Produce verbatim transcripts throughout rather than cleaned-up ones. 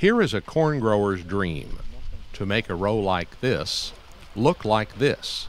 Here is a corn grower's dream, to make a row like this look like this.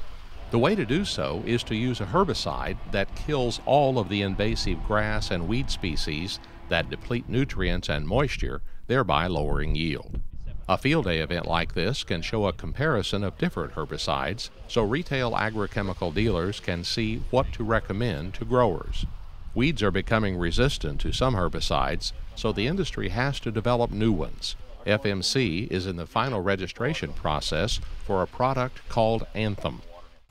The way to do so is to use a herbicide that kills all of the invasive grass and weed species that deplete nutrients and moisture, thereby lowering yield. A field day event like this can show a comparison of different herbicides so retail agrochemical dealers can see what to recommend to growers. Weeds are becoming resistant to some herbicides, so the industry has to develop new ones. F M C is in the final registration process for a product called Anthem.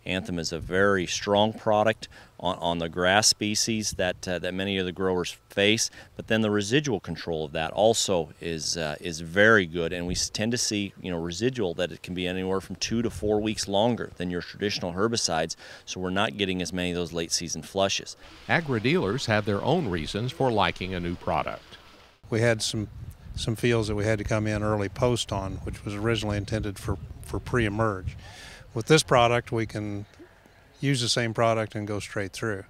Anthem is a very strong product on, on the grass species that, uh, that many of the growers face, but then the residual control of that also is, uh, is very good, and we tend to see, you know, residual that it can be anywhere from two to four weeks longer than your traditional herbicides, so we're not getting as many of those late season flushes. Agri-dealers have their own reasons for liking a new product. We had some, some fields that we had to come in early post on, which was originally intended for, for pre-emerge. With this product, we can use the same product and go straight through.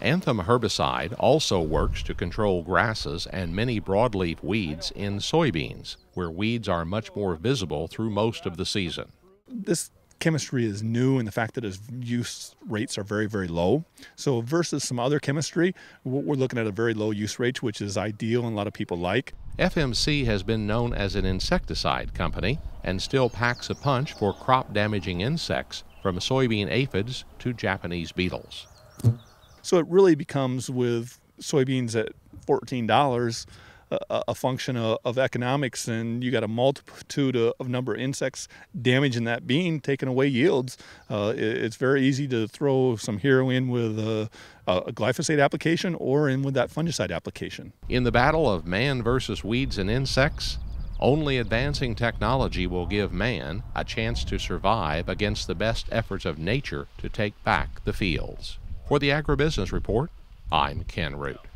Anthem herbicide also works to control grasses and many broadleaf weeds in soybeans, where weeds are much more visible through most of the season. This chemistry is new, and the fact that its use rates are very, very low. So versus some other chemistry, we're looking at a very low use rate, which is ideal and a lot of people like. F M C has been known as an insecticide company and still packs a punch for crop-damaging insects, from soybean aphids to Japanese beetles. So it really becomes, with soybeans at fourteen dollars, a, a function of, of economics, and you got a multitude of, of number of insects damaging that bean, taking away yields. Uh, it, it's very easy to throw some hero in with a, a glyphosate application or in with that fungicide application. In the battle of man versus weeds and insects, only advancing technology will give man a chance to survive against the best efforts of nature to take back the fields. For the AgriBusiness Report, I'm Ken Root.